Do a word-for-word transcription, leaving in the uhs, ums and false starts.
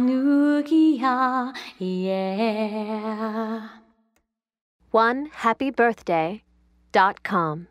Anugya, yeah. one happy birthday dot com